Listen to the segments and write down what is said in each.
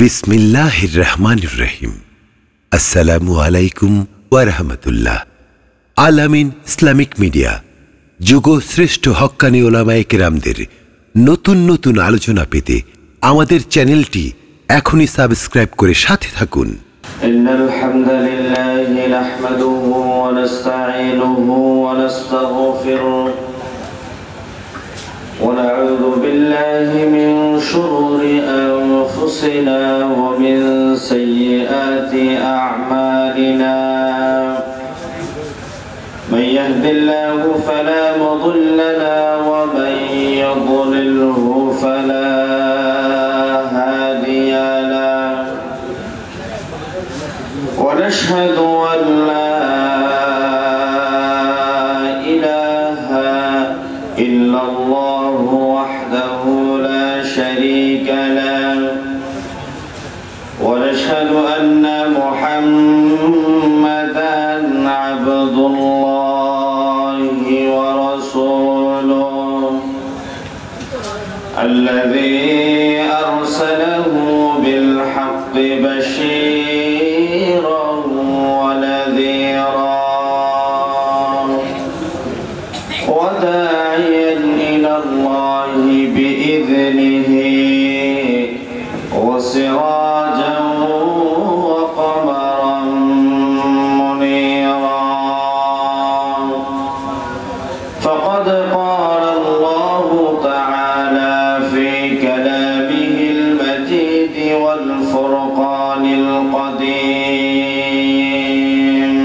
बिस्मिल्लाहिर्रहमानिर्रहीम अस्सलामुअलैकुम वरहमतुल्लाह। आल अमीन Islamic media जुगो श्रेष्ठ हक्कानी ओलामाए किरामदेर नतून नतून आलोचना पेते आमादेर चैनलटी एखुनी सबस्क्राइब करे साथे थाकुन। इन्नल हम्दुलिल्लाहि नहमदुहु व नस्तईनुहु व नस्तगफिरुहु ونعوذ بالله من شرور أنفسنا ومن سيئات أعمالنا من يهد الله فلا مضل له ومن يضلله فلا هادي له ونشهد أن لا إله إلا الله وحده لا شريك له ونشهد أن محمدًا عبد الله ورسوله الذي أرسله بالحق بشيرًا ونذيرًا وداعيًا إلى الله بإذنه وسراجا وقمرا منيرا فقد قال الله تعالى في كلامه المجيد والفرقان القديم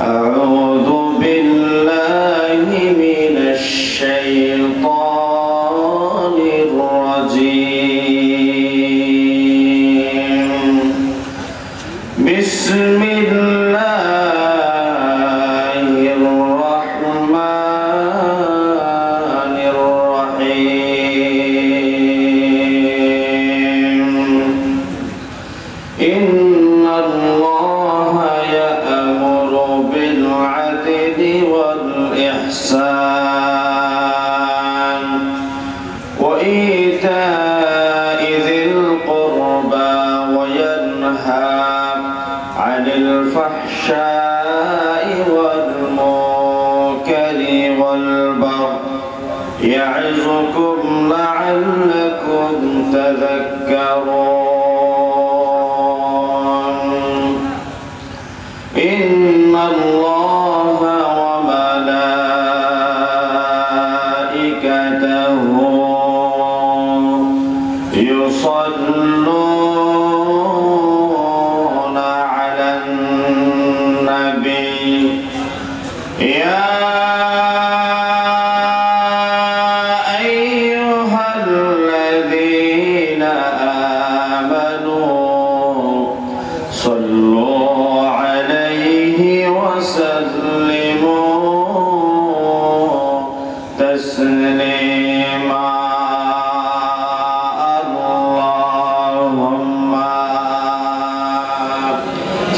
أعوذ بالله من الشيطان بسم الله الرحمن الرحيم إن الله يأمر بالعدل والإحسان وإيتاء ذي القربى وينهى عن الفحشاء والمنكر والبغي يعظكم لعلكم تذكرون إن الله وملائكته يصلون صلوا عليه وسلموا تسليما اللهم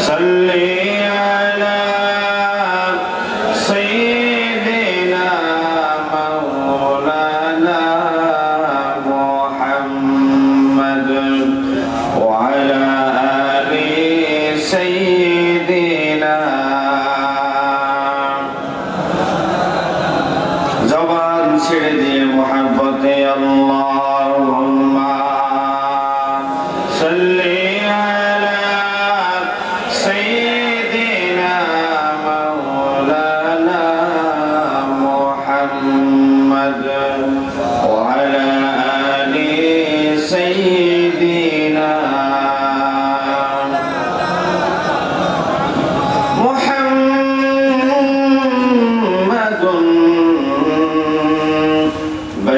صل على سيدنا مولانا محمد وعلى سيدنا زبان سيدي محبة اللهم صل على سيدنا مولانا محمد وعلى آل سيدنا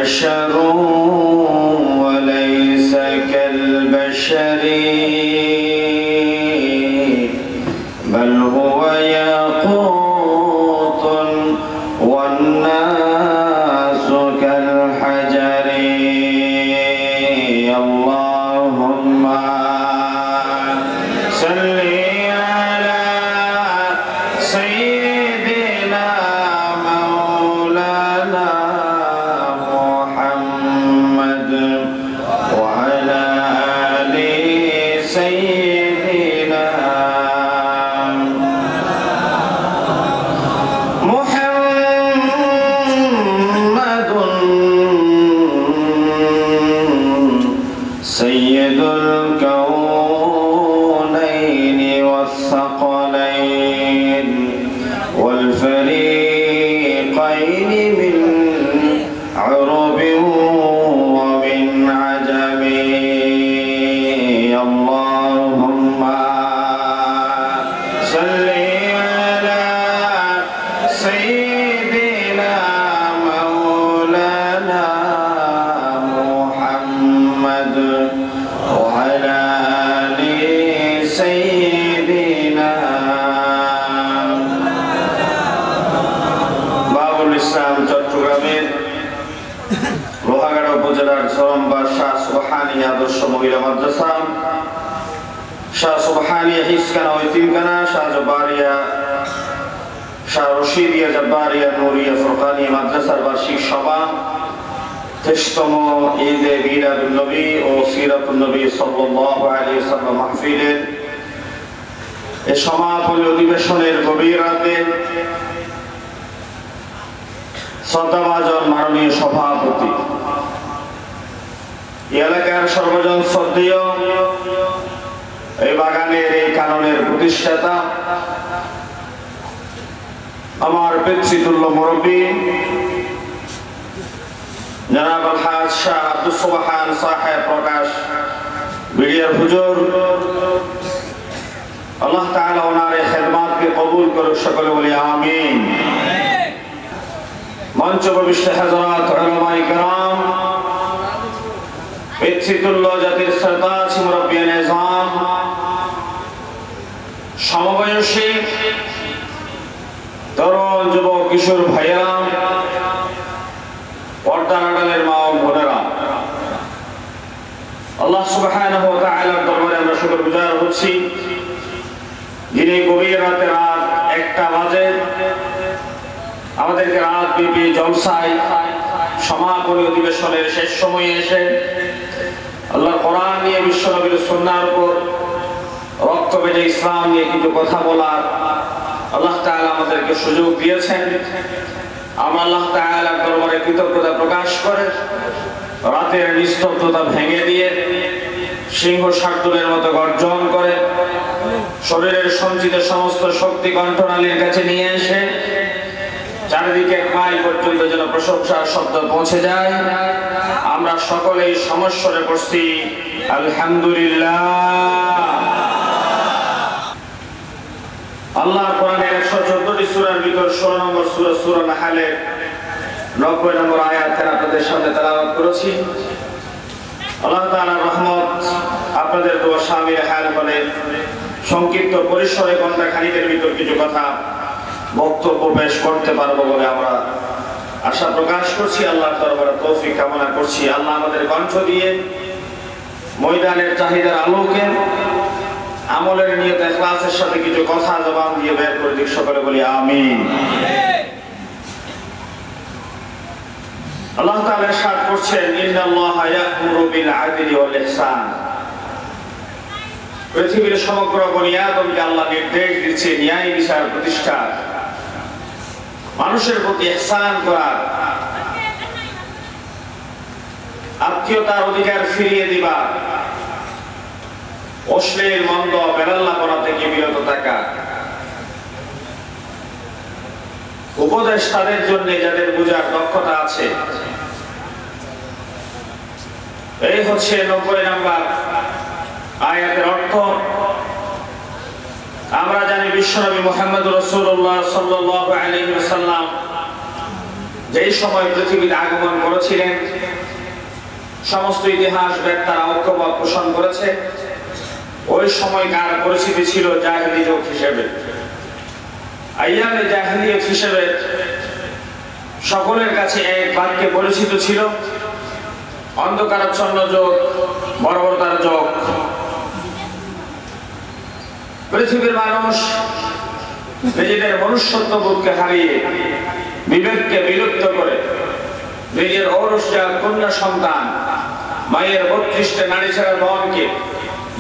بشر وليس كالبشر بل هو ياقوت والناس كالحجر اللهم صل على سيدنا مولانا وعلى آل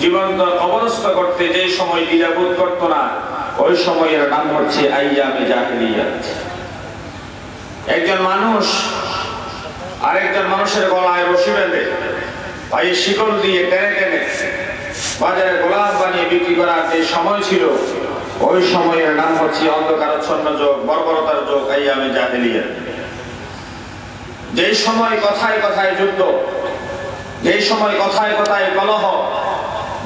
জীবন্ত অবস্থা করতে যে সময় বিরাবোধ করত না ওই সময়ের নাম হচ্ছে আইয়ামে জাহিলিয়াত একজন মানুষ আরেকজন মানুষের গলায় রশি বেঁধে পায়ে শিকল দিয়ে টেনে টেনে বাজারে গোলাম বানিয়ে বিক্রি করার যে সময় ছিল ওই সময়ের নাম হচ্ছে অন্ধকারাচ্ছন্ন যুগ বর্বরতার যুগ আইয়ামে জাহিলিয়াত যে সময় কথায় কথায় যুদ্ধ যে সময় কথায় কথায় কলহ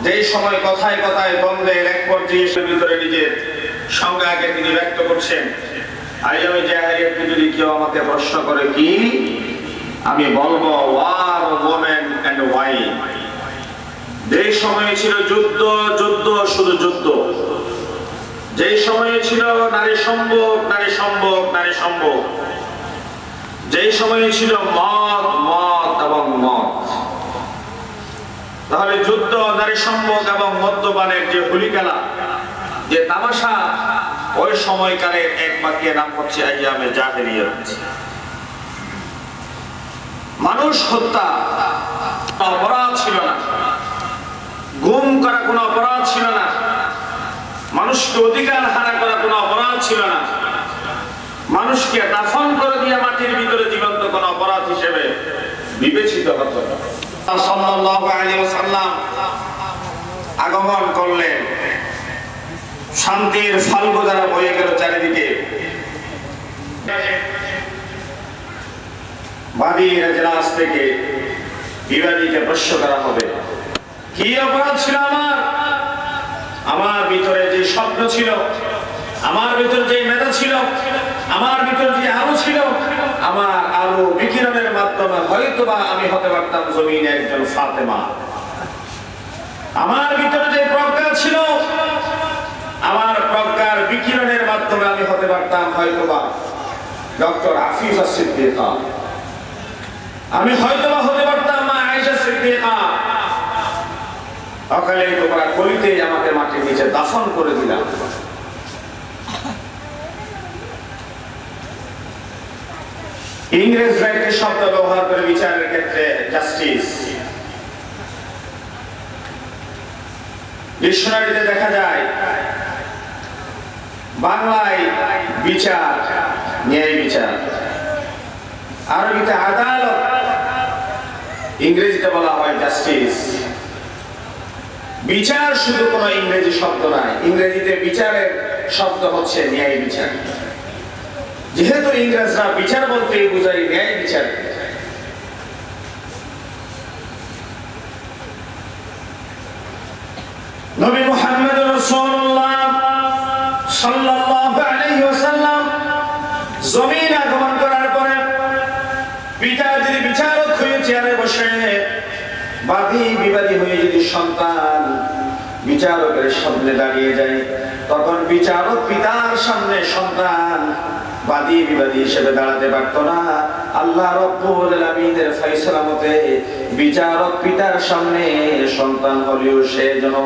যেই সময় কথায় কথায় দ্বন্দ্বের এক পর্যায়ের ভিতরে নিজের সংজ্ঞাকে তিনি ব্যক্ত করছেন আইয়ামে জাহিলিয়াতকে যদি কেউ আমাকে প্রশ্ন করে কি আমি বলবো ওয়ার ওমেন এন্ড ওয়াইন যেই সময়ে ছিল যুদ্ধ যুদ্ধ শুধু যুদ্ধ যেই সময়ে ছিল নারী সম্ভোগ নারী সম্ভোগ নারী সম্ভোগ যেই সময়ে ছিল মদ মদ এবং মদ তাহলে যুদ্ধ নারী সম্ভোগ এবং মদ্যপানের যে হুলিকালা যে তামাশা ওই সময়কালের এক বাক্যের নাম হচ্ছে আইয়ামে জাহিলিয়াত মানুষ হত্যা অপরাধ ছিল না গুম করা কোনো অপরাধ ছিল না মানুষকে অধিকার হারা করা কোনো অপরাধ ছিল না মানুষকে দাফন করে দিয়ে মাটির ভিতরে জীবন্ত কোনো অপরাধ হিসেবে বিবেচিত হতো না সাল্লাল্লাহু আলাইহি ওয়াসাল্লাম আগমন করলেন শান্তির ফাল্গু দ্বারা বয়ে গেল চারিদিকে বাদীর এজলাস থেকে বিবাদীকে প্রশ্ন করা হবে কি অপরাধ ছিল আমার আমার ভিতরে যে স্বপ্ন ছিল আমার ভিতরে যে মেধা ছিল আমার ভিতরে যে আলো ছিল আমার আলো বিকিরণের মাধ্যমে হয়তোবা আমি হতে পারতাম জমিনে একজন ফাতেমা আমার ভিতরে যে প্রজ্ঞা ছিল আমার প্রজ্ঞার বিকিরণের মাধ্যমে আমি হতে পারতাম হয়তোবা ডক্টর আফিফা সিদ্দিকা আমি হয়তোবা হতে পারতাম মা আয়েশা সিদ্দিকা অকালে তোমরা কলিতে আমাকে মাটির নিচে দাফন করে দিলাম ইংরেজ রাইটের শব্দ ব্যবহার করে বিচারের ক্ষেত্রে জাস্টিস ডিকশনারিতে দেখা যায় বাংলায় বিচার ন্যায় বিচার আরবিতে আদালত ইংরেজিতে বলা হয় জাস্টিস বিচার শুধু কোনো ইংরেজি শব্দ নয় ইংরেজিতে বিচারের শব্দ হচ্ছে ন্যায় বিচার যেহেতু ইংরেজরা বিচার বলতে বুঝায় ন্যায় বিচার নবী মুহাম্মদ রাসূলুল্লাহ সাল্লাল্লাহু আলাইহি ওয়াসাল্লাম জমিনে আগমন করার পরে পিতা যদি বিচারক হয়ে চেয়ারে বসে বাদী বিবাদী হয়ে যদি সন্তান বিচারকের সামনে দাঁড়িয়ে যায় তখন বিচারক পিতার সামনে সন্তান বাদী বিবাদী হিসেবে দাঁড়াতে পারত না আল্লাহ রাব্বুল আমিনের ফয়সালা মতে বিচারক পিতার সামনে সন্তান হলেও সে যেন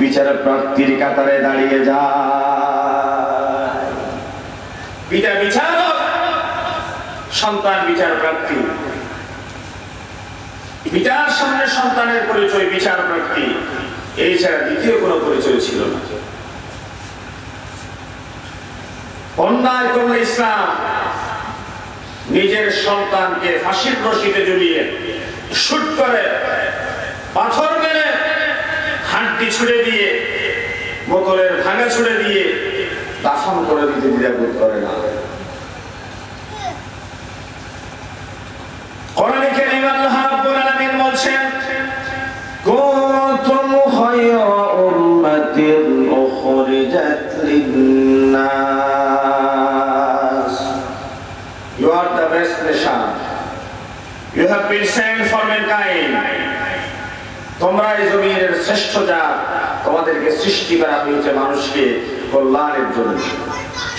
বিচারক প্রার্থীর কাতারে দাঁড়িয়ে যায় পিতা বিচারক সন্তান বিচার প্রার্থী পিতার সামনে সন্তানের পরিচয় বিচার প্রার্থী এই ছাড়া দ্বিতীয় কোনো পরিচয় ছিল না অন্যায় করলে ইসলাম নিজের সন্তানকে ফাঁসির রশিতে ঝুলিয়ে শুট করে পাথর মেরে হাঁটি ছুড়ে দিয়ে বোতলের ভাঙা ছুড়ে দিয়ে দাফন করে দিতে দ্বিধাবোধ করে না কোরআনে কারিমে আল্লাহ রাব্বুল আলামিন বলছেন কুনতুম খায়রা উম্মাতিন উখরিজাত লিন-নাস You have been sent for mankind. তোমরা এই জমিনের শ্রেষ্ঠ জাত তোমাদেরকে সৃষ্টি করা হয়েছে মানুষকে কল্যাণের জন্য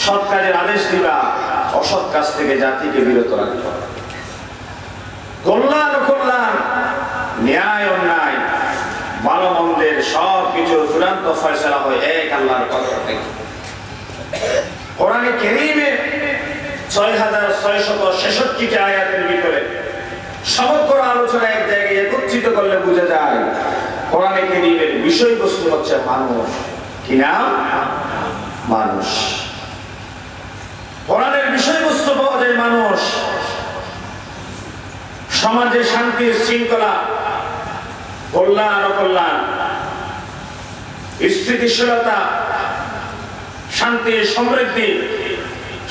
সৎ কাজের আদেশ দিবা অসৎ কাজ থেকে জাতিকে বিরত রাখবা কল্যাণ কল্যাণ ন্যায় অন্যায় ভালো মন্দের সবকিছু চূড়ান্ত ফয়সালা হয় এক আল্লাহর পক্ষ থেকে কোরআনে কারিমে ৬৬৬৬ আয়াতের ভিতরে সমগ্র আলোচনা এক জায়গায় একত্রিত করলে বোঝা যায় কোরআনে কারীমের বিষয় বস্তু হচ্ছে মানুষ কি না মানুষ কোরআনের বিষয়বস্তু পাওয়া যায় মানুষ সমাজে শান্তি শৃঙ্খলা কল্যাণ অকল্যাণ স্থিতিশীলতা শান্তি সমৃদ্ধি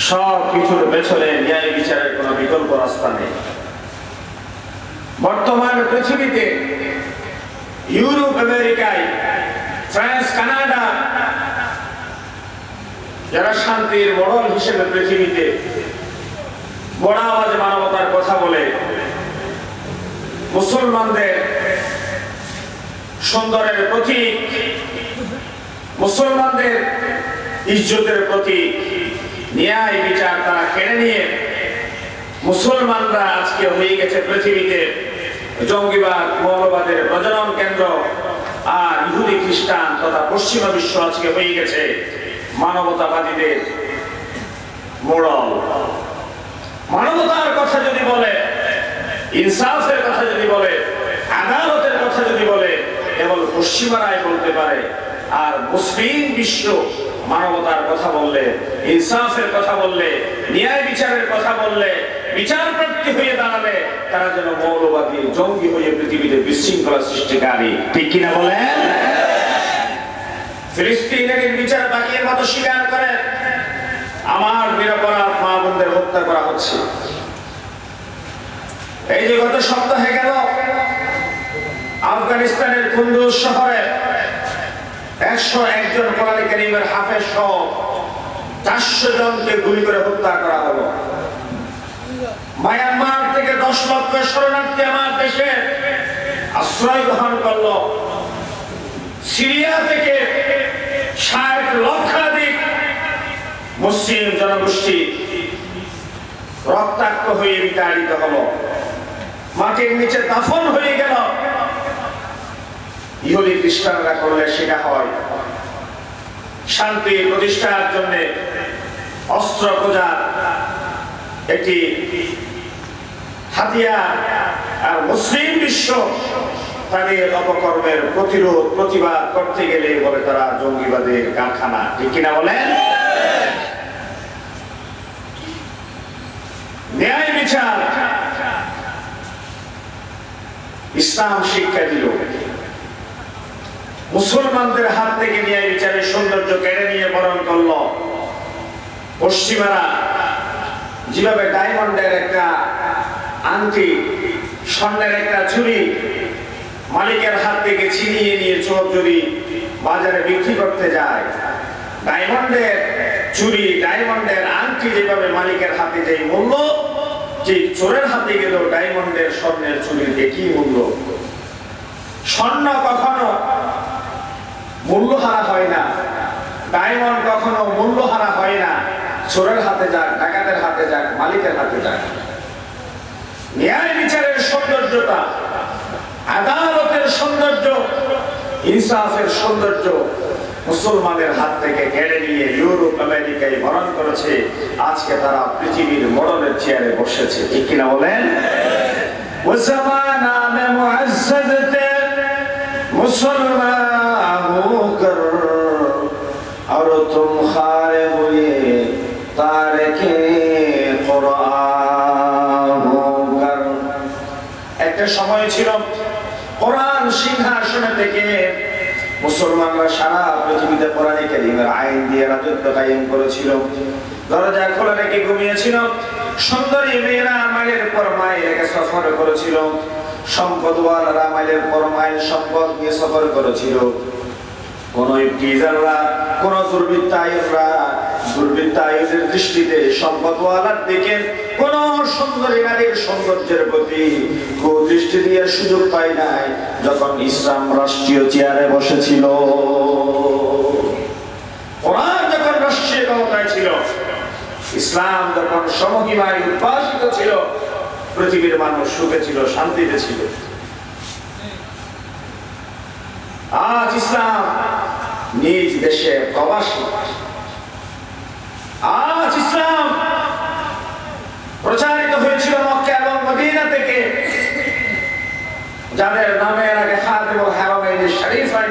সব কিছুর পেছনে ন্যায় বিচারের কোনো বিকল্প রাস্তা নেই বর্তমান পৃথিবীতে ইউরোপ আমেরিকায় ফ্রান্স কানাডা যারা শান্তির মডেল হিসেবে পৃথিবীতে বড় আওয়াজে মানবতার কথা বলে মুসলমানদের সুন্দরের প্রতীক মুসলমানদের ইজ্জতের প্রতীক ন্যায় বিচার তারা কেড়ে নিয়ে মুসলমানরা আজকে হয়ে গেছে পৃথিবীতে জঙ্গিবাদ মৌলবাদের প্রজনন কেন্দ্র আর ইহুদি খ্রিস্টান তথা পশ্চিমা বিশ্ব আজকে হয়ে গেছে মানবতাবাদীদের মোড়ল মানবতার কথা যদি বলে ইনসাফের কথা যদি বলে আদালতের কথা যদি বলে কেবল পশ্চিমারাই বলতে পারে আর মুসলিম বিশ্ব মানবতার কথা বললে ইনসাফের কথা বললে ন্যায় বিচারের কথা বললে বিচার প্রাপ্তি হয়ে দাঁড়ালে তারা যেন মৌলবাদী জঙ্গি হয়ে পৃথিবীতে বিশৃঙ্খলা সৃষ্টিকারী ঠিক কিনা বলেন ফিলিস্তিনের বিচার বাকির মতো স্বীকার করে আমার নিরপরাধ মা বোনদের হত্যা করা হচ্ছে এই যে গত সপ্তাহে গেল আফগানিস্তানের কুন্দুজ শহরে 101 জন কোরআন কারীমের হাফেজ সহ 400 জনকে গুলি করে হত্যা করা হলো মায়ানমার থেকে 10 লক্ষ শরণার্থী আমার দেশে আশ্রয় গ্রহণ করলো সিরিয়া থেকে 60 লক্ষাধিক মুসলিম জনগোষ্ঠী রক্তাক্ত হয়ে বিতাড়িত হলো মাটির নিচে দাফন হয়ে গেল ইহুদি খ্রিস্টানরা করলে সেটা হয় শান্তি প্রতিষ্ঠার জন্য অস্ত্র পূজার একটি হাতিয়ার আর মুসলিম বিশ্ব তাদের অপকর্মের প্রতিরোধ প্রতিবাদ করতে গেলে বলে তারা জঙ্গিবাদের কারখানা ঠিক কিনা বলেন ন্যায় বিচার ইসলাম শিক্ষা দিল মুসলমানদের হাত থেকে ন্যায় বিচারের সৌন্দর্য কেড়ে নিয়ে বরণ করল পশ্চিমারা যেভাবে ডায়মন্ডের একটা আংটি স্বর্ণের একটা চুড়ি মালিকের হাত থেকে ছিনিয়ে নিয়ে চোর চুরি বাজারে বিক্রি করতে যায় ডায়মন্ডের চুরি ডায়মন্ডের আংটি যেভাবে মালিকের হাতে যে মূল্য ঠিক চোরের হাতে গেল ডায়মন্ডের স্বর্ণের চুরির একই মূল্য স্বর্ণ কখনো মূল্য হারা হয় না ডায়মন্ড কখনো মূল্য হারা হয় না চোরের হাতে যাক ডাকাতের হাতে যাক মালিকের হাতে যাক ন্যায় বিচারের সৌন্দর্যতা আদালতের সৌন্দর্য ইনসাফের সৌন্দর্য মুসলমানের হাত থেকে কেড়ে নিয়ে ইউরোপ আমেরিকায় বরণ করেছে আজকে তারা পৃথিবীর মরণের চেয়ারে বসেছে ঠিক কিনা বলেন مسلمان ہو کر اور تم خارے ہوئے تارک قرآن ہو کر ایک سمے چھلو قرآن سنہاسنے থেকে মুসলমানরা সারা পৃথিবীতে কোরআন কারীমের আইন দিয়ে রাজত্ব কায়েম করেছিল দরজা খোলা রেখে ঘুমিয়েছিল সুন্দরী মেয়েরা মায়ের পর মায়ের কাছে সফর করেছিল সম্পদওয়ালা রামাইলের পরমাইল সম্পদ নিয়ে সফর করেছিল কোন ইফতিজাররা কোন দুর্বৃত্তায়রা দুর্বৃত্তায়দের দৃষ্টিতে সম্পদওয়ালার দিকে কোন সুন্দরী নারীর সৌন্দর্যের প্রতি দৃষ্টি দিয়ে সুযোগ পায় নাই যখন ইসলাম রাষ্ট্রীয় চেয়ারে বসেছিল কোরআন যখন রাষ্ট্রীয় ক্ষমতায় ছিল ইসলাম যখন সমহিমায় উপাসিত ছিল পৃথিবীর মানুষ সুখে ছিল শান্তিতে ছিল আজ ইসলাম নিজ দেশে প্রবাসী আজ ইসলাম প্রচারিত হয়েছিল মক্কা এবং মদিনা থেকে যাদের নামের আগে খাদেমুল হারামাইন শরীফাইন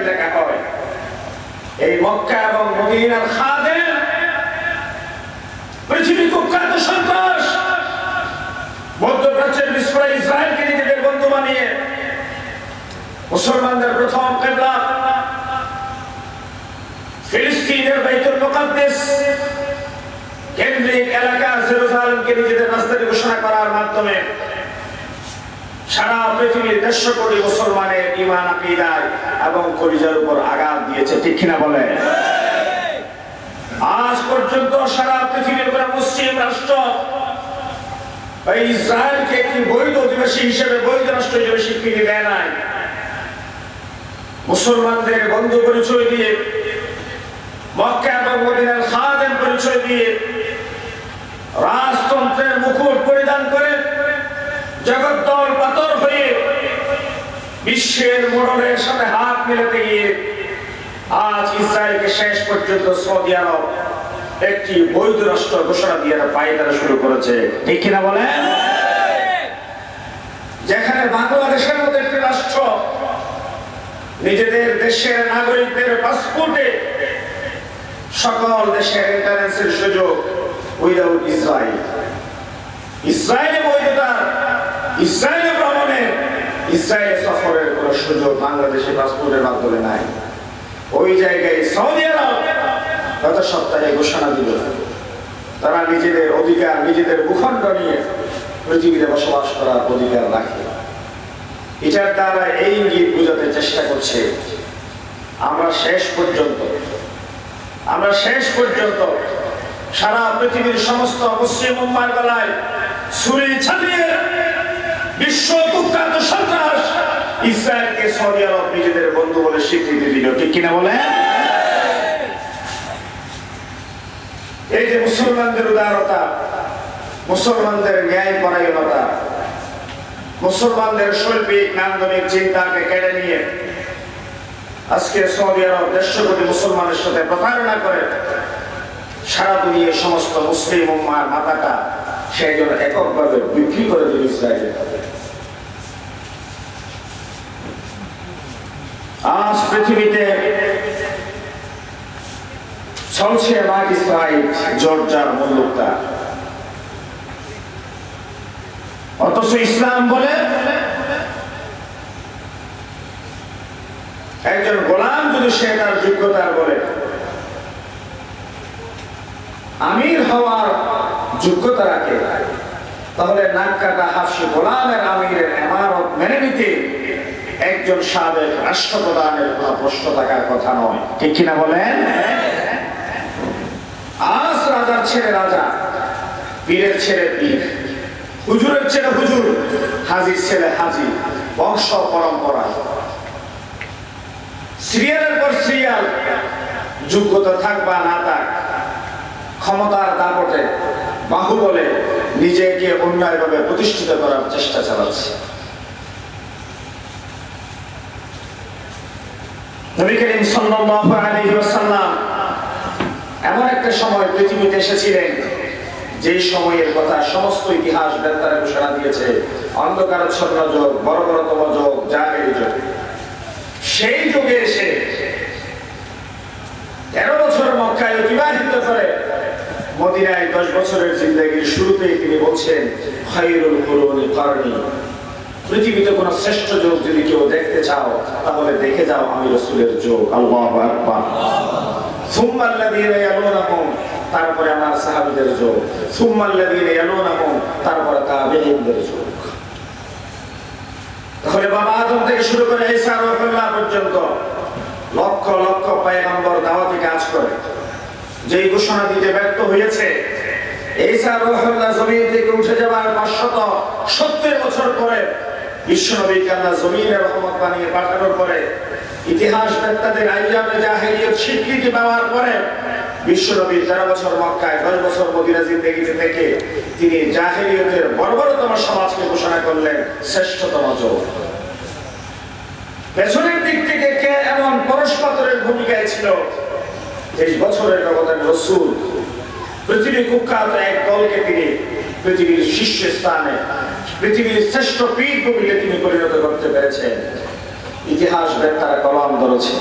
इतिहास बेहतर कलाम दरोचे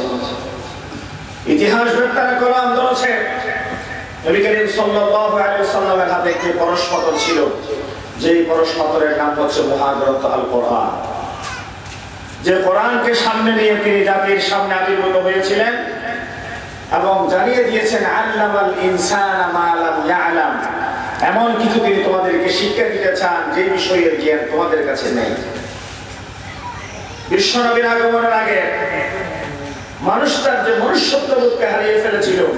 इतिहास बेहतर कलाम दरोचे नबी करीम सल्लल्लाहु अलैहि वसल्लम ने हाथ एक परशुपतर चिलो जे परशुपतर एक नाम बच्चे मुहाजरत अल कुरान जे कुरान के सामने नियम की निजाती सामने आदि बोलो हुए चिले अब हम जानिए ये चन अल्लाह इंसान मालम यालम एमोन किसी दिन तुम्हारे के शिक्षा दिया चांद जे विषय ज्ञान तुम्हारे का चेन्नई विश्वास बिना कमर लगे मानुष तर जो मनुष्य शब्द बुद्ध के हरे फैल चिलो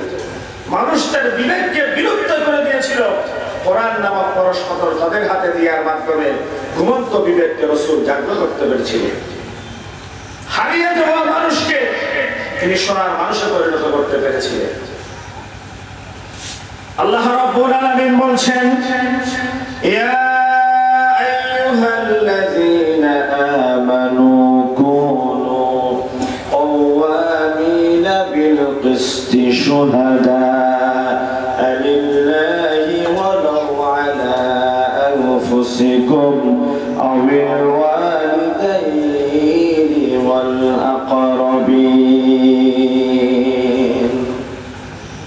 मानुष तर विनय के विलुप्त कर दिया चिलो कुरान नमक परोश पतोर तदेह हाथे दिया बात करे घुमंत तो विवेक के रसूल जागरूक करते बिर चिले हरे ये जो मानुष के निश्चनार मानुष को रिलो तो करते बिर चिले अल्लाह रब्बुल अमीन बोलचें या अय्युहल्लज़ीना आमनू شهداء لله ولو على أنفسكم أو الوالدين والأقربين.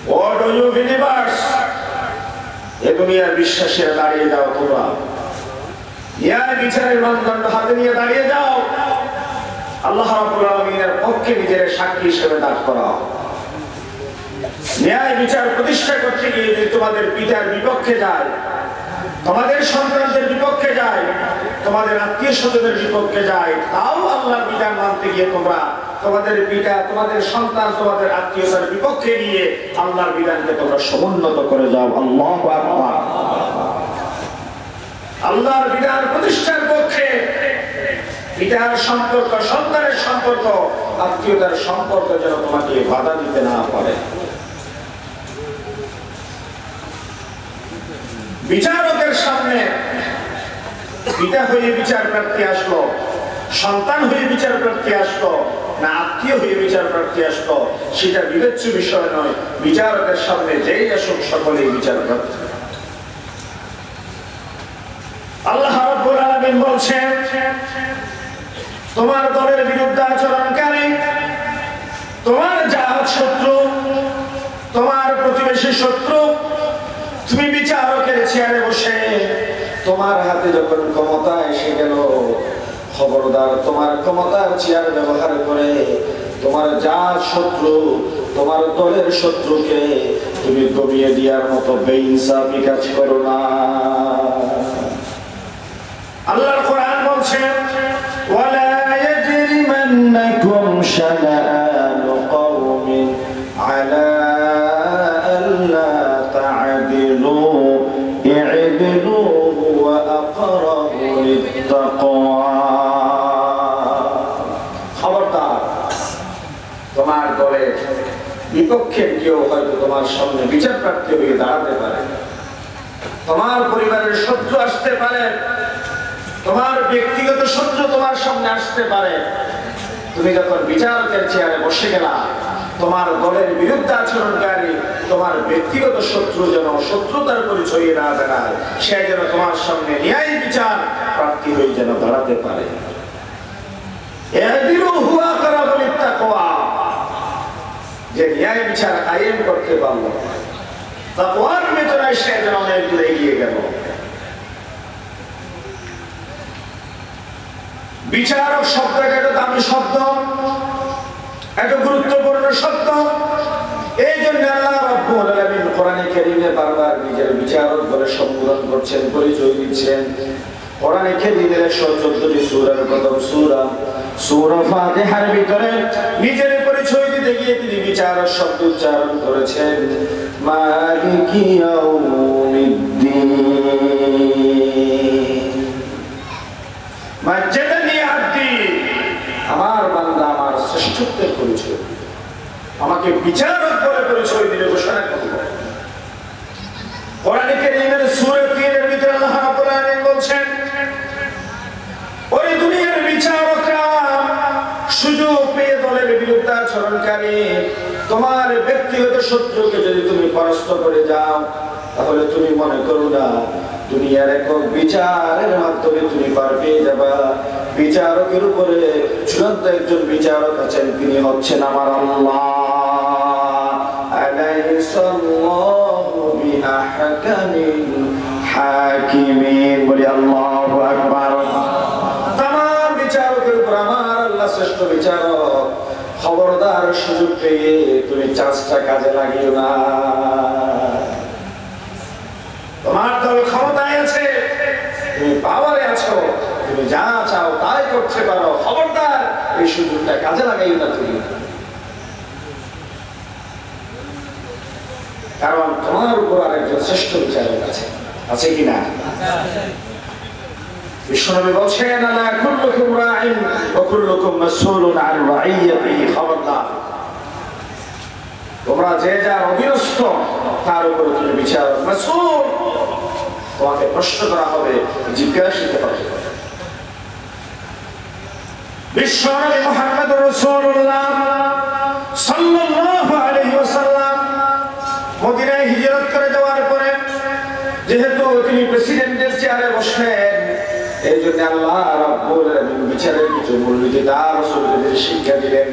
What do you believers? ये दुनिया विश्व से दारिये जाओ तुरा। यार बिचारे मंदन हाथनिया दारिये जाओ। अल्लाह रब्बुल अमीन ने पक्के बिचारे शाकी से दार कराओ। न्याय विचार प्रतिष्ठा करते कि ये तुम्हारे पिता विपक्ष जाए, तुम्हारे संतान के विपक्ष जाए, तुम्हारे आत्मीय सदस्य विपक्ष जाए, ताऊ अल्लाह पिता मानते कि ये तुम्हारे पिता, तुम्हारे संतान, तुम्हारे आत्मीय सदस्य विपक्ष के लिए अल्लाह पिता ने तुम्हारा समुन्नत कर जाओ, अल्लाह बाबा, अल्लाह पिता प्रतिष्ठा करते, पिता संपर्क, संतान संपर्क, आत्मीय सदस्य संपर्क जरूर तुम्हारे वादा देना पड़े विचारों के सामने पिता हुए विचार प्रत्याश को, संतान हुए विचार प्रत्याश को, ना आत्मीय हुए विचार प्रत्याश को, सीधा विवेच्य विषय नहीं, विचारों के सामने जय अशुभ शक्ले विचार करते। अल्लाह रब्बुल अमीन बोलते हैं, तुम्हारे दौरे विरुद्ध आचरण करें, तुम्हारे जात शत्रु, तुम्हारे प्रतिवेशी शत्रु तुम्हीं विचारों के रिश्ते बोशे, तुम्हारे हाथी जो करूं कमोता है शेखलो, खबरदार तुम्हारे कमोता रिश्ते व्यवहार करे, तुम्हारे जात शत्रु, तुम्हारे दोलेर शत्रु के तुम्हीं गोमिये दियार मतो बेइंसाफी का चिपरुना। अल्लाह कुरान बोलते हैं, वला यजरिमन्नकुम शनानु कौमिन अला विपक्षे क्यों होगा तो तुम्हारे सामने विचार करते हुए दांते पाले, तुम्हारे परिवार के शत्रु आस्ते पाले, तुम्हारे व्यक्तिगत शत्रु तुम्हारे सामने आस्ते पाले, तुम्हें जब पर विचार करते आए बोशेगला, तुम्हारे दौरे विरुद्ध आचरण करें, तुम्हारे व्यक्तिगत शत्रु जनों शत्रु दर पर चोरी ना कराएं, शायद जब तुम्हारे सामने न्याय विचार करते हुए जनों दांते पाले, यह न्याय विचार कायम करते बांधो, तकवार में तो नष्ट जनों ने बुलाइए करो। विचार और शब्द के तो दामी शब्दों, एक गुरुत्वपूर्ण शब्दों, ये जो नल्ला रब्बू नल्ला में कुरान करीम ने बार-बार विचार विचारों पर शब्दों पर चेंज करी जो इच्छें, कुरान करीम ने शब्दों पर सूरह प्रथम सूरह फातिहा भी करे, विचार देखिए तेरी विचार शब्द उच्चारण करो चें मालिकियाँ उम्मीदी मज़दूरी आती हमार बंदा हमार सृष्टुत्ते करो चें हमारे विचारों पर करो चें इधर कुशल करो कुरान के लिए सूरत के लिए विचार लाना कुरान को चें और दुनिया के विचारों का शुजू चरण करें तुम्हारे व्यक्तिगत शत्रु के जरिए तुम्हें परस्त करे जाओ तबले तुम्हें मन करूँगा दुनिया रे को विचार रे मत तुम्हें तुम्हें पार पे जब विचारों के ऊपर चुनत एक जो विचारों का चंपीनी होते हैं नमर अल्लाह अलैहिस्सलामु बिअहकमिल हाकिमीन बोले अल्लाहु अकबर तमाम विचारों के ऊपर हमारा अल्लाह सच्चा विचारों खबरदार शुरू पे तुम्हें चांसटा काजे लगी हो ना तुम्हारे तो खबरदार से तुम्हें पावर है आजकल जहाँ चाहो ताई कोट्से बारो खबरदार इशू जुटा काजे लगाई ना तुझे कारण तुम्हारे ऊपर आने जो सच्चो विचारों का थे ऐसे की ना इशू ने बोला शेन ना कुल्लुकुम राइन और कुल्लुकुम मसूलुन अन रईयती खबरदार तुम्हारा जेजा रोबियस्तो तार ऊपर तुझे विचार मसूल तो आके प्रश्न कराओगे जिज्ञासित करोगे विश्वामित्र मोहम्मद रसूलुल्लाह सल्लल्लाहु अलैहि वसल्लम मदीना हिजरत करने वाले पर जेहतो इतनी प्रेसिडेंट चारे बसने ये जो अल्लाह रब्बुल अमीन बिचारे की जो मुल्लिद दार रसूल शिक्षा दिले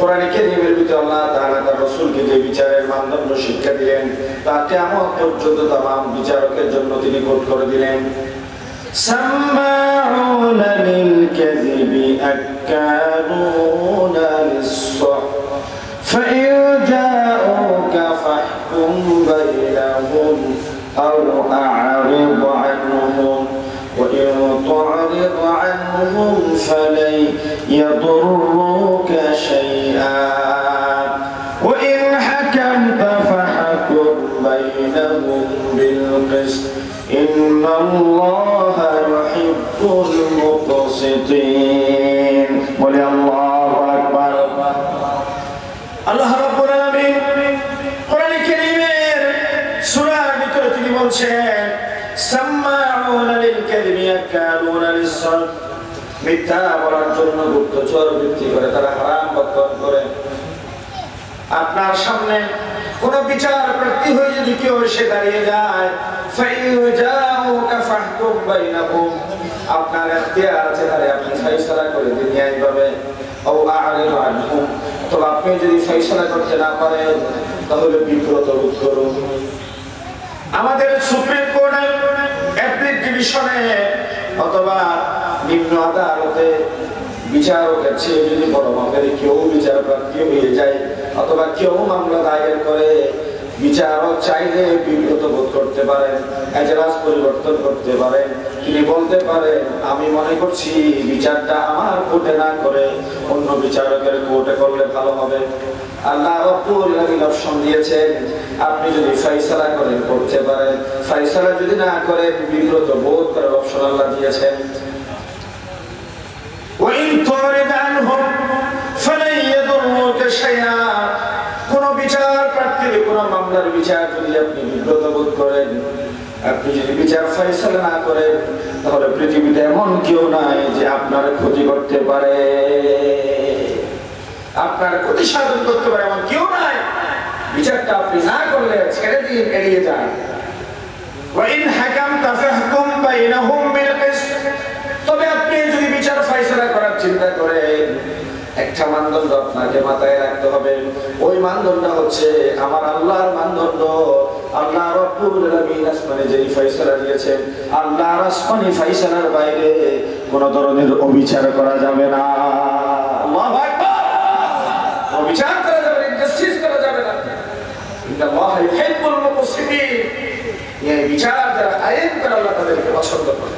कुरान के निमित्त भी अल्लाह ताला का रसूल के बिचारे मानदंड में शिक्षा दिले ताकि हम और जो तमाम बिचारों के जन्नत ने कोट कर दिले سماعون للكذب أكالون للصح فإن جاءوك فاحكم بينهم أو أعرض عنهم وإن تعرض عنهم فلن يضروك شيئا وإن حكمت فحكم بينهم بالقسط إن الله يحب المقسطين ولي الله أكبر الله رب العالمين قرآن الكريم سورة بكرة لمنشئين سماعون للكذب يكالون للصدق متى ورجل مبتجر بالتبر ترى حرام بطن قرآن أبناء شمنين कोनो विचार प्रति हो यदि क्यों शेदारिये जाए, फ़ैल जाओ का फ़ाहकुम बहिना कुम, अपना रख्तियार चेहरे अपने फ़ैसला करे दुनिया इबाबे, और आरे राजकुम, तो आपने यदि फ़ैसला करते ना पाए, तो वो बिक्रो तो रुक करो। आमादेर सुप्रीम कोर्ट है, एप्पल डिवीज़न है, और तो बार निम्न आधारों विचारों के अच्छे भी बोलो मामले क्यों विचार पर क्यों मिल जाए अथवा क्यों मामला दायर करे विचारों चाहिए बीबी तो बहुत करते बारे ऐजरास परिवर्तन करते बारे किन्हीं बोलते बारे आमी माने कुछ ही विचार टा हमार कोटे ना करे उन विचारों के कोटे को ले खालो हमें अल्लाह रब्बुल अमीन ऑप्शन दिए थे आपने जो फैसला करे कोटे बारे फैसला जो ना करे बीबी तो बहुत कर ऑप्शन अल्लाह दिए थे وَإِنْ تُعْرِضْ عَنْهُمْ فَلَنْ يَضُرُّوكَ شَيْئًا কোনো বিচার প্রার্থীর কোনো মামলার বিচার যদি আপনি বিব্রত বোধ করেন আপনি যদি বিচার ফয়সালা না করেন তাহলে পৃথিবীতে এমন কেউ নাই যে আপনার ক্ষতি করতে পারে আপনার ক্ষতি সাধন করতে পারে এমন কেউ নাই বিচারটা আপনি না করলে ছেড়ে দিন এড়িয়ে যান وَإِنْ حَكَمْتَ فَاحْكُمْ بَيْنَهُمْ بِالْقِسْطِ তবে আপনি যদি বিচার ফয়সালা করার চিন্তা করে একটা মানদণ্ড আপনাকে মাথায় রাখতে হবে ওই মানদণ্ডটা হচ্ছে আমার আল্লাহর মানদণ্ড আল্লাহ রাব্বুল আমিন আসমানে যেই ফয়সালা দিয়েছেন আল্লাহর আসমানি ফয়সালার বাইরে কোনো ধরনের অবিচার করা যাবে না আল্লাহু আকবার অবিচার করা যাবে ইনজাস্টিস করা যাবে না ইন্নাল্লাহু ইউহিব্বুল মুকসিতিন এই বিচার যারা আইন করে আল্লাহ তাদেরকে পছন্দ করে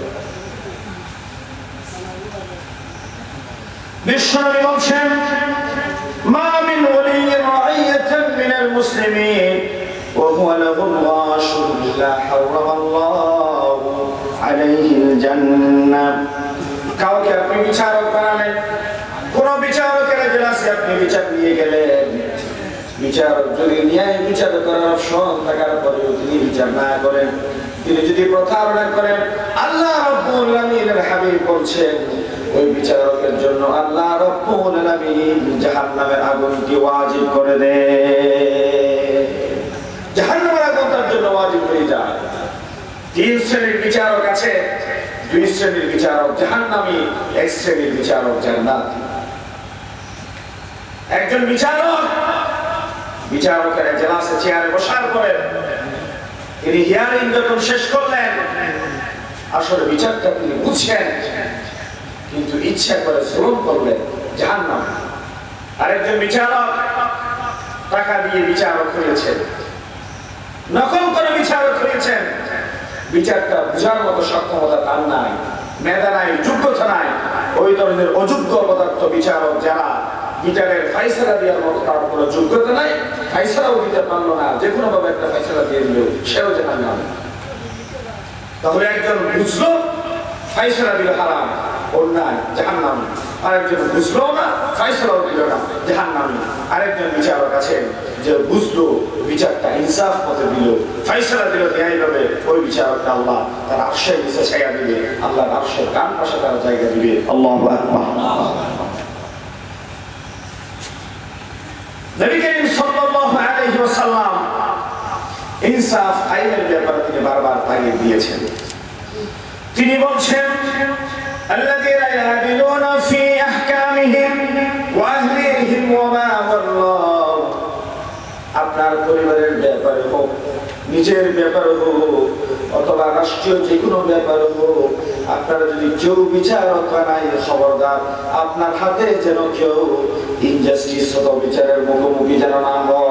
بالشرع والشم ما من ولي رعية من المسلمين وهو لهم غاش إلا حرم الله عليه الجنة كاو كي اپنی بچارو کرانے کنو بچارو کرے جلاسی اپنی بچار لیے گلے بچارو جلی نیائی بچارو کرنے شون تکار پڑی اتنی بچار نہ کریں تینی جدی پرتھارنا کریں اللہ رب العالمین الحبیب بولچے ওই বিচারকের জন্য আল্লাহ রাব্বুল আলামিন জাহান্নামের আগুনকে ওয়াজিব করে দেন জাহান্নামের আগুন তার জন্য ওয়াজিব হয়ে যায় তিন শ্রেণীর বিচারক আছে एक श्रेणी विचारक जहन्नमी एक श्रेणी विचारक जन्नती एक जन विचारक विचारक एक जलासे चेहरे बशार करे इन्हीं यार इंद्र तुम शेष कर लें आशुर विचार करते हैं बुझे किंतु इच्छा पर ज़रूर कर ले जहन्नम अरे जन विचारक ताका भी विचारक हुए थे नकल कर विचारक हुए थे বিচারটা বুঝার মতো সক্ষমতা তার নাই মেধা নাই যোগ্যতা নাই ওই ধরনের অযোগ্য পদার্থ বিচারক যারা বিচারের ফয়সালা দেওয়ার মতো কারো কোনো যোগ্যতা নাই ফয়সালাও দিতে পারল না যে কোনো ভাবে একটা ফয়সালা দিয়ে দিল সেও জাহান নাম তাহলে একজন বুঝলো ফয়সালা দিল হারাম অন্যায় জাহান নাম আরেকজন বুঝলো না ফয়সালাও দিল না জাহান নাম আরেকজন বিচারক আছে যে বুঝলো বিচারটা ইনসাফ পথে দিল ফয়সালা দিল ন্যায়ভাবে ওই বিচারকটা আল্লাহ তার আরশের নিচে ছায়া দিবে আল্লাহ আরশের ডান পাশে তার জায়গা দিবে আল্লাহু আকবার নবী করিম সাল্লাল্লাহু আলাইহি ওয়াসাল্লাম ইনসাফ আইনের ব্যাপারে তিনি বারবার তাগিদ দিয়েছেন তিনি বলছেন আল্লাযীনা ইয়াহদিলুনা ফি আহকামিহিম ওয়া আহলিহিম ওয়া মা আল্লাহ আপনার পরিবারের ব্যাপারে হোক নিজের ব্যাপারে হোক অথবা রাষ্ট্রীয় যে কোনো ব্যাপারে হোক আপনারা যদি কেউ বিচারক বানাই খবরদার আপনার হাতে যেন কেউ ইনজাস্টিস অথবা বিচারের মুখোমুখি যেন না হয়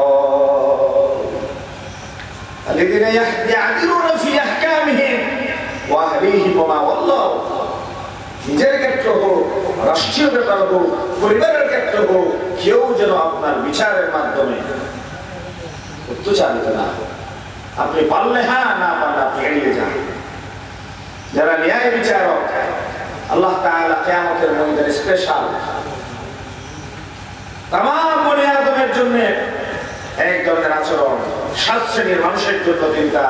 الذين يعدلون في أحكامهم وأهليهم وما والله নিজের ক্ষেত্রে হোক রাষ্ট্রীয় ব্যাপারে হোক পরিবারের ক্ষেত্রে হোক কেউ যেন আপনার বিচারের মাধ্যমে तो चालू तो ना अपने पालने हाँ ना पालना पहले ले जाए जरा न्याय विचारों अल्लाह ताला क़यामत के दिन इधर स्पेशल तमाम बुनियादों में जुन्ने एक दम नाचरों शास्त्र निर्माणशील जो तो दिन ता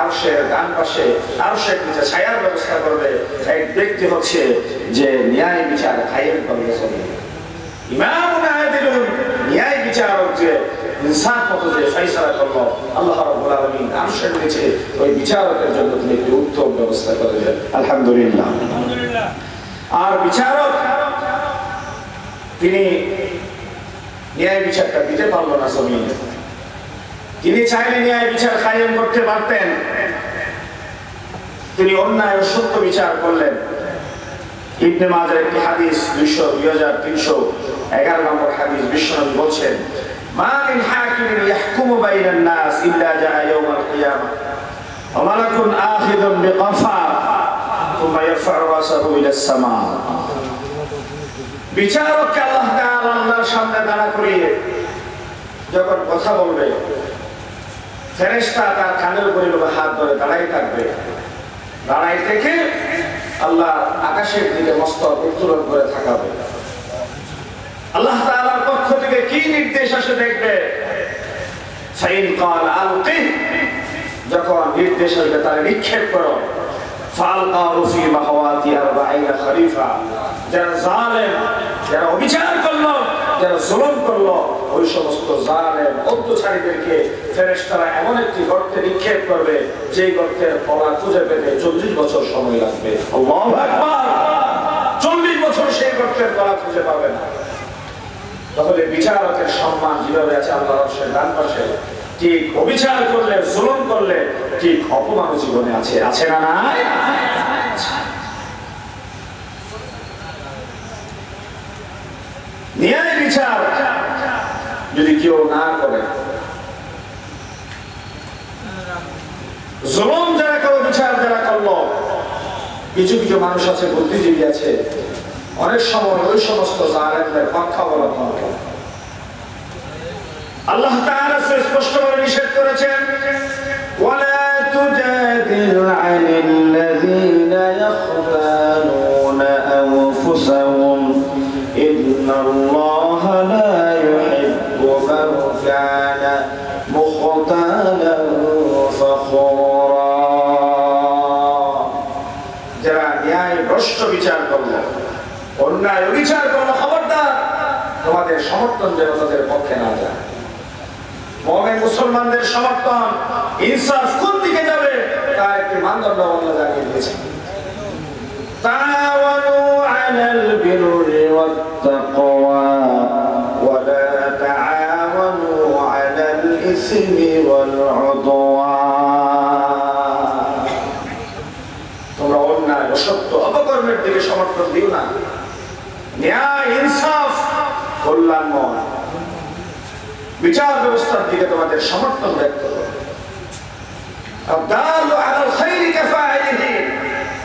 आवश्यक दान पशे आवश्यक निचे छाया व्यवस्था कर दे एक व्यक्ति होते जे न्याय विचार खाये पर ले सोने इमाम उन्हें न्याय विचारों जे इंसान को तो जे फैसला करना अल्लाह रब्बुल आलमीन आर्शर में जे कोई विचारों के जन्नत में कोई उत्तम व्यवस्था कर दे अल्हम्दुलिल्लाह आर विचारों तीनी न्याय विचार का बीते पालो ना समीन तीनी चाहे न्याय विचार खायम करते बातें तीनी और ना ये शुद्ध विचार कर ले इब्न माजा की हदीस 200-2311 नंबर हदीस बिश्नवी बोलते हैं माँ इन हाकिम यहकुम बैन الناس इल्ला जा यौम القيامة وملك آخذ بقفاه ثم يرفع رأسه إلى السماء विचारों के अल्लाह ताला अल्लाह सामने दाना करिए जब पर बसा बोल रहे फरिश्ता का कानून बोले लोग हाथ बोले दानाई तक बे दानाई देखे अल्लाह आकाशिक दिले मस्तौर उत्तुलन बोले थका बे अल्लाह ताला को खुद के की निर्देश से देखते सईद काल आलती जब वह निर्देश देता है निक्षेप करो फाल कारुसी महवाती अरबाईन खरीफा जरा जाले जरा विचार कर लो जरा ज़ुल्म कर लो और इस वस्तु जाले और तो छाड़ी देखे फरिश्ता ऐमोने की गट्टे निक्षेप कर बे जे गट्टे पौला तुझे पे दे चुंबी बच्चों शामिल हैं बे अल्लाह अकबर चुंबी बच्चों शे गट्टे पौला तुझे पावे তাহলে বিচারকের সম্মান যেভাবে আছে আল্লাহ রাব্বুল দান করছে ঠিক অবিচার করলে জুলুম করলে ঠিক অপমান জীবনে আছে আছে না নাই ন্যায় বিচার যদি কেউ না করে জুলুম যারা করে বিচার যারা করলো কিছু কিছু মানুষ আছে বুদ্ধিজীবী আছে और इस समय और इस समस्त ज़ालिम ने पक्का बोला था अल्लाह ताला से स्पष्ट बोलने की कोशिश करें ولا تجادل عن الذين يخذلون أنفسهم إن الله لا يحب من كان مختالا فخورا जरा न्याय भ्रष्ट विचार करो অন্যায় বিচার করলে খবরদার তোমাদের সমর্থন যেন তাদের পক্ষে না যায় মুমিন মুসলমানদের সমর্থন ইনসাফ কোন দিকে যাবে তার একটি মানদণ্ড আল্লাহ জানিয়ে দিয়েছেন تعاونوا على البر والتقوى ولا تعاونوا على الإثم والعدوان. تم قلنا وشطوا أبقر من ديش أمر تدينا न्याय इंसाफ कल्याण मोह विचार व्यवस्था दिखे तो वादे समर्थन देखते हो अब दालू अल खैर के फायदे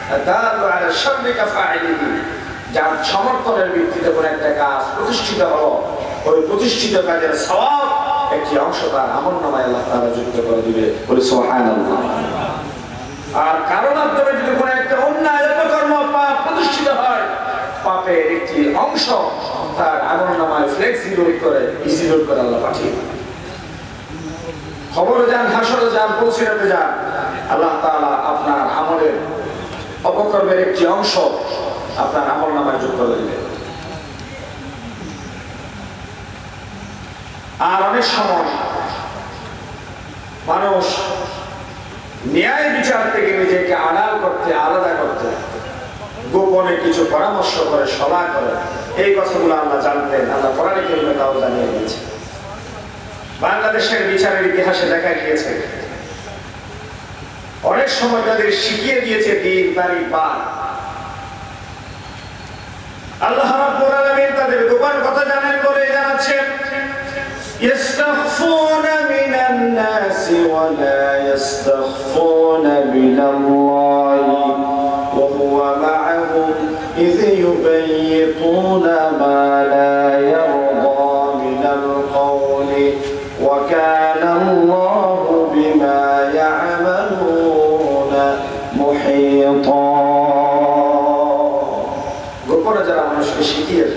हैं दालू अल शब्द के फायदे हैं जब समर्थन निर्मित तो बने तका प्रतिष्ठित हो और प्रतिष्ठित का जब सवाब एक यांशता हमन नमाय लगता है जो तो बने दिवे और सुभान अल्लाह और कारण अब तो जो बने एक उन्ना जब कर्म पाप प्रतिष्ठित है पापे एक ची अंशों तार आगों नमाज़ फ्लेक्सिबल करे इसी लोग कर अल्लाह पाठी खबर जान हशर जान पुलसिर पे जान अल्लाह ताला अपना हमले अबकर मेरे ची अंशों अपना आगों नमाज़ जुट कर लेंगे आरामे शमोन मानोश न्याय विचारते के लिए क्या आलाल करते आलादा करते गोपने किचु परामर्श करे शला करे एक बात सुना अल्लाह जानते हैं अल्लाह पराने के लिए दाव जाने वाले हैं बांग्लादेश के विचार इतिहास देखा किया था और एक समय जब शिक्षित किए थे दिन तारी बार अल्लाह हम पूरा नबी तादे गोपन पता जाने को ले जाना चाहिए يستخفون من الناس ولا يستخفون من الله ومعهم إذ يبيتون ما لا يرضى من القول وكان الله بما يعملون محيطا وقال جرى منشق شكير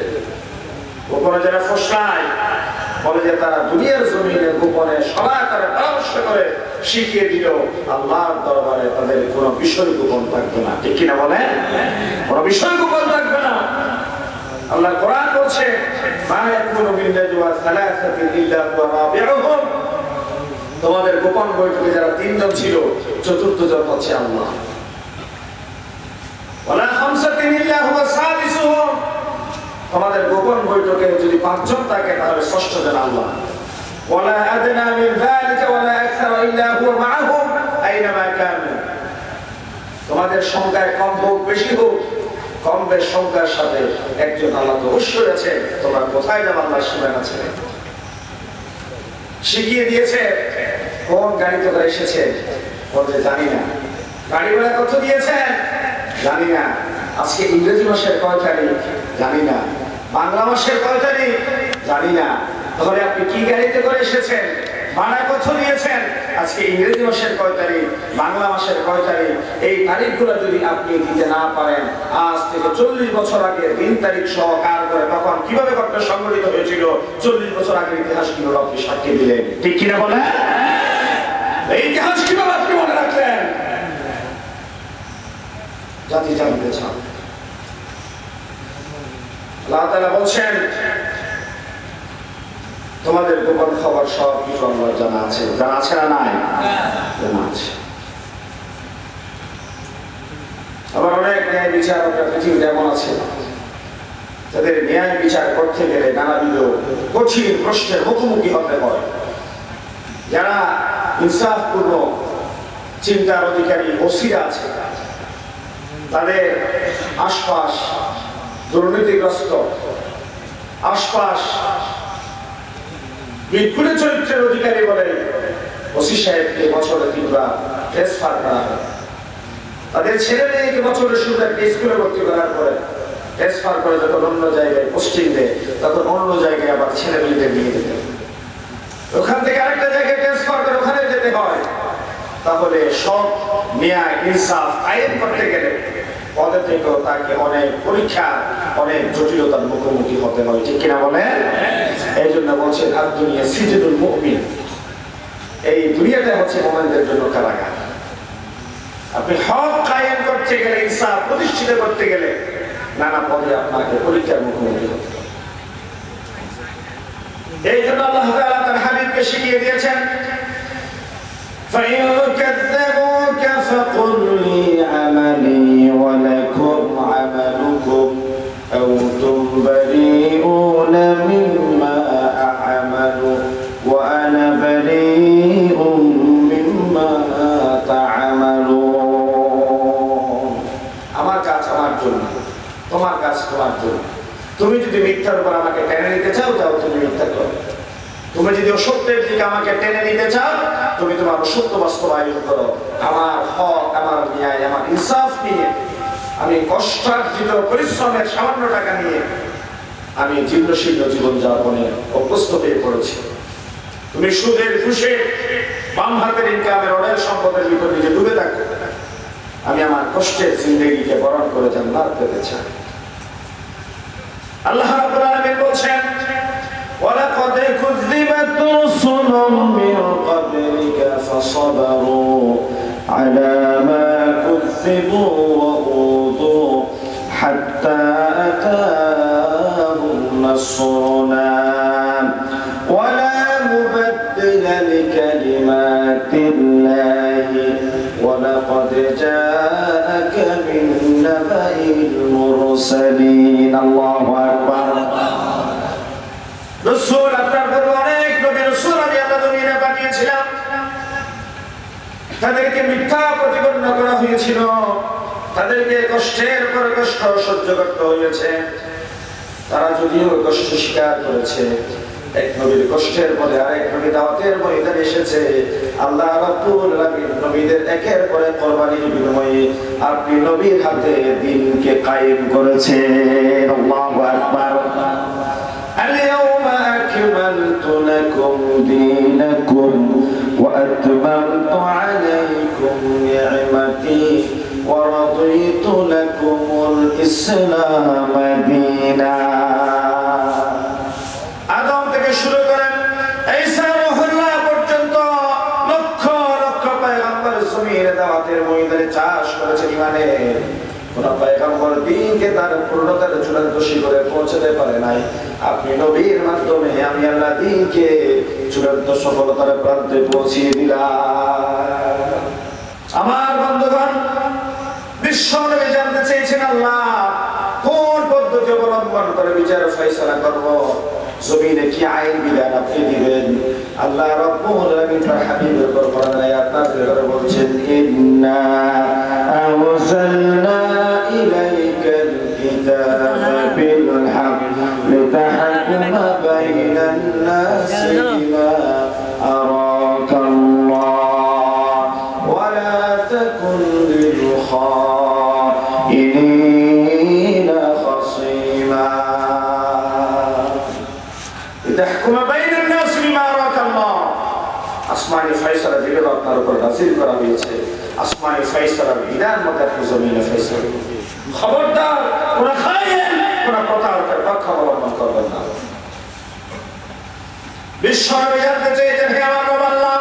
وقال جرى فشناي وقال جرى دنيا زمينة وقال شراكة شكرة শিখিয়ে দিল আল্লাহর দরবারে তাদের কোন বিষয় গোপন থাকবে না ঠিক কি না বলেন কোন বিষয় গোপন থাকবে না আল্লাহ কোরআন বলছে মায়াকুনু বিল নাজওয়া সালাসাতি ইল্লা ওয়া রাবিউহুম তোমাদের গোপন বৈঠকে যারা তিনজন ছিল চতুর্থজন হচ্ছে আল্লাহ ওয়ালা খামসাতিন ইল্লা হুয়া সাদিসুহুম তোমাদের গোপন বৈঠকে যদি পাঁচজন থাকে তাহলে ষষ্ঠজন আল্লাহ ولا أدنى من ذلك ولا أكثر إلا هو معهم أينما كانوا. تمام الشمكة كم هو بشيء كم بالشمكة شديد. أكيد الله توشوا يصير. تمام كثاي دم الله شمعنا يصير. شقيه ديصير. كون غادي تدريش يصير. وده زانينا. غادي ولا كتو ديصير. زانينا. أصله إنجليزي ما شركات كاري. زانينا. بانغلا ما شركات كاري. زانينا. अगर आप की गरीबी को रेशे चें, माना कुछ नहीं चें, आज के इंग्लिश मशहूर कोई तरी, बांग्ला मशहूर कोई तरी, एक तारीख को लड़ूंगी आपने कितने ना पाए, आज तेरे चौलीस बच्चों आगे दिन तारीख शौकार करे, भगवान की बातें करके शंभुली तो भेजी लो, चौलीस बच्चों आगे इतिहास की बात की शक्ति मिले, ठीक ही ना बोले? इतिहास की बात क्यों बोल रखे हैं? जाति-जाति बेचारा, लाता लाभ चें तुम्हारे गोपन खबर शॉप की फ़ोन वाला जनाचे ना है जनाचे अब उन्हें एक नया विचार और प्रकृति डेमोना चला जब एक नया विचार करते गए ना बिलो कुछ ही प्रश्न हुक्म की होते होए याना इंसाफ पूर्णो चिंता रोधिकारी ओसिया चला तारे आसपास दुर्नीतिग्रस्तो आसपास बिल्कुल चरित्र रोधिकारी वाले उसी शायद के मचोले तीव्रा टेस्ट फार्मा है अधेड़ छेले में एक मचोले शुद्ध टेस्ट कुले बक्ती बनार पड़े टेस्ट फार्मा जब तो नॉन लो जाएगा पोस्टिंग दे तब तो नॉन लो जाएगा अब छेले में दे दिए देते तो खाने का रखते जाएगा टेस्ट फार्मा रखने देते हों तब बोले शॉक मियाँ इंसाफ आयन पढ़ते गए औरत ने कहा ताकि उन्हें परीक्षा उन्हें जोटिलों तक मुकम्मल होते हैं ठीक है ना बोले ऐसे नवाज़ से अब दुनिया सीधे दुल मुकम्मल ऐ दुनिया में होते हैं मोमेंट जो लोग कराएगा अपने हॉक कायम करते के लिए इंसान पुरुषिले करते के लिए नाना पौधे अपना के परीक्षा मुकम्मल होते हैं ऐसे ना अल्लाह ताला तनहाबीब के शिक्के दिए فإن كذبوك فقل لي عملي ولكم عملكم तुम्हें जो मिथ्या बनाना के टेने नीते चाहो जाओ तुम्हें मिथ्या को तुम्हें जो सत्य दिखा के टेने नीते चाहो तुम्हें तुम्हारा सत्य वास्तवायु करो हमार हक हमार न्याय हमार इंसाफ निये हमें कष्टार्थ जीवन परिश्रम में सामान्य टाका निये हमें जीवनशील जीवन जापने और पुस्तके पढ़े तुम्हें शुद्ध खुशे बाम हाथ इनका मेरोड़े संपदा जीवन निजे डूबे तक हमें हमार कष्टे जिंदगी के बरण करो जन्नत दे चाहे الله رب العالمين بولشان ولقد كذبت رسل من قبلك فصبروا على ما كذبوا وأوذوا حتى أتاهم نصرنا ولا مبدل لكلمات الله ولقد جاءك من نبأ المرسلين الله رسول আপনার পূর্বে অনেক নবী রাসূল আমি আল্লাহ দুনিয়ায় পাঠিয়েছিলাম তাদেরকে মিথ্যা প্রতিপন্ন করা হয়েছিল তাদেরকে কষ্টের পর কষ্ট সহ্য করতে হয়েছে তারা যদিও কষ্ট স্বীকার করেছে এক নবীর কষ্টের পরে আরেক নবী দাওয়াতের ময়দানে এসেছে আল্লাহ রাব্বুল আলামিন নবীদের একের পর এক কুরবানির বিনিময়ে আপনি নবীর হাতে দ্বীনকে কায়েম করেছেন আল্লাহু আকবার اليوم أكملت لكم دينكم وأتممت عليكم نعمتي ورضيت لكم الإسلام دينا আদম থেকে শুরু করেন ঈসা রাহুল্লাহ পর্যন্ত লক্ষ লক্ষ পয়গম্বর সুমিরে দাওয়াতের ময়দানে চাষ করেছে ইমানে কোন পয়গম্বর দিনকে তার পূর্ণতার চূড়ান্ত শিখরে পৌঁছাতে পারে নাই আপনি নবীর মাধ্যমে আমি আল্লাহ দিনকে চূড়ান্ত সফলতার প্রান্তে পৌঁছিয়ে দিলাম আমার বন্ধুগণ বিশ্ব নবী জানতে চেয়েছেন আল্লাহ কোন পদ্ধতি অবলম্বন করে বিচার ফয়সালা করব জমিনে কি আইন বিধান আপনি দিবেন আল্লাহ রাব্বুল আলামিন তার হাবিবের কোরআন আয়াত নাযিল করে বলছেন ইন্না আরসালনা لتحكم بين الناس بما أراك الله ولا تكن للخائنين خصيما لتحكم بين الناس بما أراك الله أسمعني فيصل جلد أبنى ربنا نزيل كراميته أسمعني فيصل بإنان مدرك زمين فيصل خبردار ونخائن ونقطعك বিশ্বনবী জানতে চেয়েছেন হে আমার রব আল্লাহ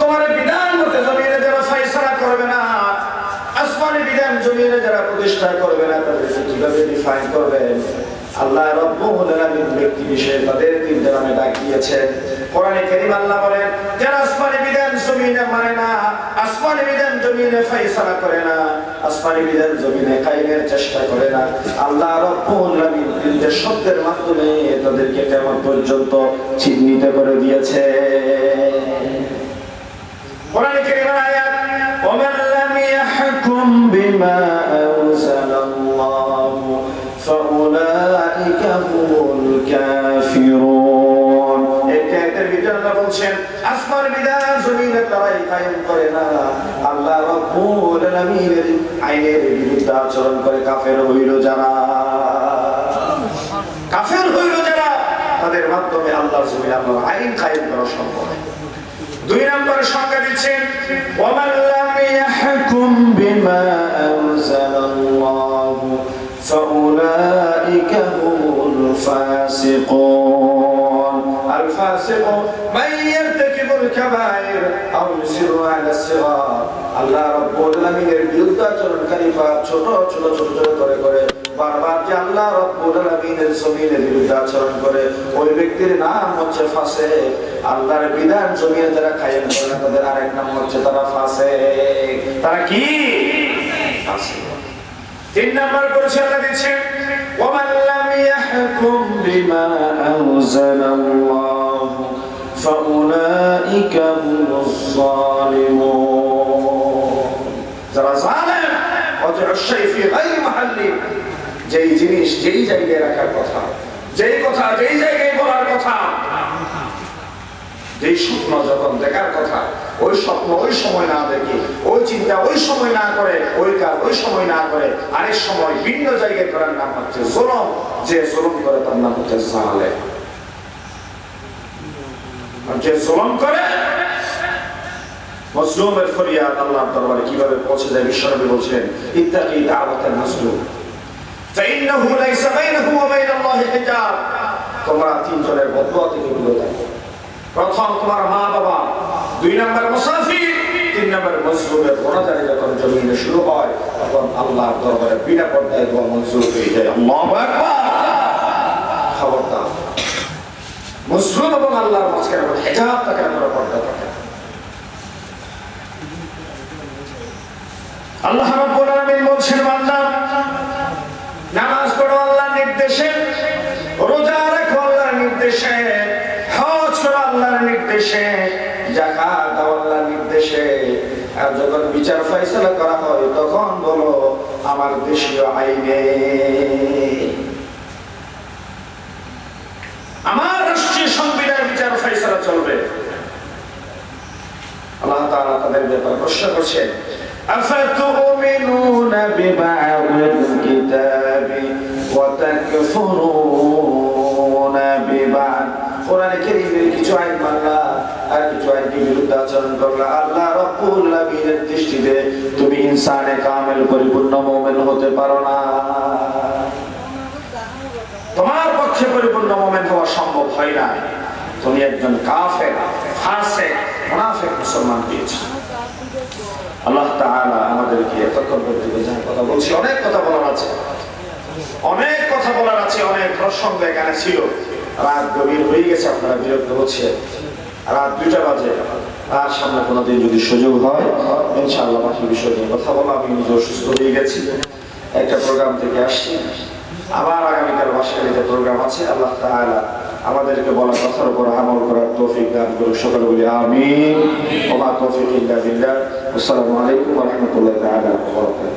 তোমার বিধান মতে জমিনে যারা ফয়সালা করবে না আসমানি বিধান জমিনে যারা প্রতিষ্ঠা করবে না তাদেরকে কিভাবে ডিফাইন করবেন আল্লাহ রাব্বুল আলামিন ব্যক্তি বিশেষ তাদের তিন নামে ডাকিয়েছেন কোরআনে কারীম আল্লাহ বলেন যারা আসমানি বিধান জমিনে মানে না আসমানি বিধান জমিনে ফয়সালা করে না আসমানি বিধান জমিনে কায়েমের চেষ্টা করে না আল্লাহ রাব্বুল আলামিন তিনটা শব্দের মাধ্যমে তাদেরকে কিয়ামত পর্যন্ত চিহ্নিত করে দিয়েছে কোরআনে কারীম আয়াত ওমান লাম ইয়াহকুম বিমা আনজালাল্লাহু فَأُولَٰئِكَ هُمُ الْكَافِرُونَ এটাতে বিধানটা বলছেন আসমান বিধান জমিনের লড়াই কায়েম করে না আল্লাহ রাব্বুল আলামিনের আইনের বিরুদ্ধে আচরণ করে কাফের হইল যারা তাদের মাধ্যমে আল্লাহর জমিনে আল্লাহর আইন কায়েম করা সম্ভব দুই নম্বরে সংজ্ঞা দিচ্ছেন ওয়ামান লাম ইয়াহকুম বিমা আনজালাল্লাহু فأولئك هم الفاسقون الفاسق من يرتكب الكبائر أو يسر على الصغار الله رب العالمين বিরুদ্ধে চরণ খলিফা ছোট ছোট ছোট করে করে বারবার যে আল্লাহ রব্বুল আলামিনের জমিনের বিরুদ্ধে আচরণ করে ওই ব্যক্তির নাম হচ্ছে ফাসিক আল্লাহর বিধান জমিনে যারা কায়েম করে না তাদের আরেক নাম হচ্ছে তারা ফাসিক তারা কি ফাসিক তিন নম্বর পরিচয়টা দিচ্ছেন ওমান লাম ইয়াহকুম বিমা আনজালাল্লাহু ফাউলাইকা হুমুস সালিমুন যারা জালেম ওয়াজউ আশ-শাই ফি গায়রি মাহাল্লি যেই জিনিস যেই জায়গায় রাখার কথা যেই কথা যেই জায়গায় বলার কথা যেই স্বপ্ন যখন দেখার কথা ওই স্বপ্ন ওই সময় না দেখে ওই চিন্তা ওই সময় না করে ওই কাজ ওই সময় না করে আরেক সময় ভিন্ন জায়গায় করার নাম হচ্ছে জুলুম যে জুলুম করে তার নাম হচ্ছে জালেম আর যে জুলুম করে মজলুমের ফরিয়াদ আল্লাহর দরবারে কিভাবে পৌঁছে যায় বিশ্বনবী বলেন ইত্তাকি দাওয়াতাল মাজলুম فإنه ليس بينه وبين الله حجاب تمرا تین جনের বদদুয়া থেকে বিরত থাকো প্রথম তোমার মা বাবা দুই নাম্বার মুসাফির তিন নাম্বার মজলুমের মোনাজাত যখন জমিনে শুরু হয় তখন আল্লাহর দরবারে বিনা পর্দায় দোয়া মঞ্জুর হয়ে যায় আল্লাহু আকবার খবরদার মজলুম এবং আল্লাহর মাঝখানে হিজাব থাকে আমরা পর্দা থাকে আল্লাহ রাব্বুল আলামিন বলেন বান্দা নামাজ পড়ো আল্লাহর নির্দেশে রোজা রাখো আল্লাহর নির্দেশে হজ করো আল্লাহর নির্দেশে যাকাত দাও আল্লাহর নির্দেশে আর যখন বিচার ফয়সালা করা হয় তখন বলো আমার দেশীয় আইনে আমার রাষ্ট্রীয় সংবিধান বিচার ফয়সালা চলবে আল্লাহ তাআলা তাদের ব্যাপারে প্রশ্ন করছেন أفتؤمنون ببعض الكتاب وتكفرون ببعض قرآن الكريم কিছু আয়াত মানলা আর কিছু আয়াতের বিরুদ্ধে আচরণ করলা আল্লাহ রাব্বুল আলামিনের দৃষ্টিতে তুমি ইনসানে কামেল পরিপূর্ণ মুমিন হতে পারো না তোমার পক্ষে পরিপূর্ণ মুমিন হওয়া সম্ভব হয় না তুমি একজন কাফের ফাসিক মুনাফিক মুসলমান হয়েছো আল্লাহ তাআলা আমাদেরকে এতক্ষণ পর্যন্ত যা কথা বলছি অনেক কথা বলার আছে অনেক প্রসঙ্গ এখানে ছিল রাত গভীর হয়ে গেছে আপনারা বিরক্ত হচ্ছেন রাত 2টা বাজে আর সামনে কোনোদিন যদি সুযোগ হয় ইনশাআল্লাহ বাকি বিষয় নিয়ে কথা বলবো আমি নিজে অসুস্থ হয়ে গেছি একটা প্রোগ্রাম থেকে আসছি আবার আগামীকাল বাসায় প্রোগ্রাম আছে আল্লাহ তাআলা আমাদেরকে বলা কথার উপর আমল করার তৌফিক দান করুন সকলে বলি আমিন ওয়া মা তাওফিক ইল্লা বিল্লাহ আসসালামু আলাইকুম ওয়া রাহমাতুল্লাহি ওয়া বারাকাতুহু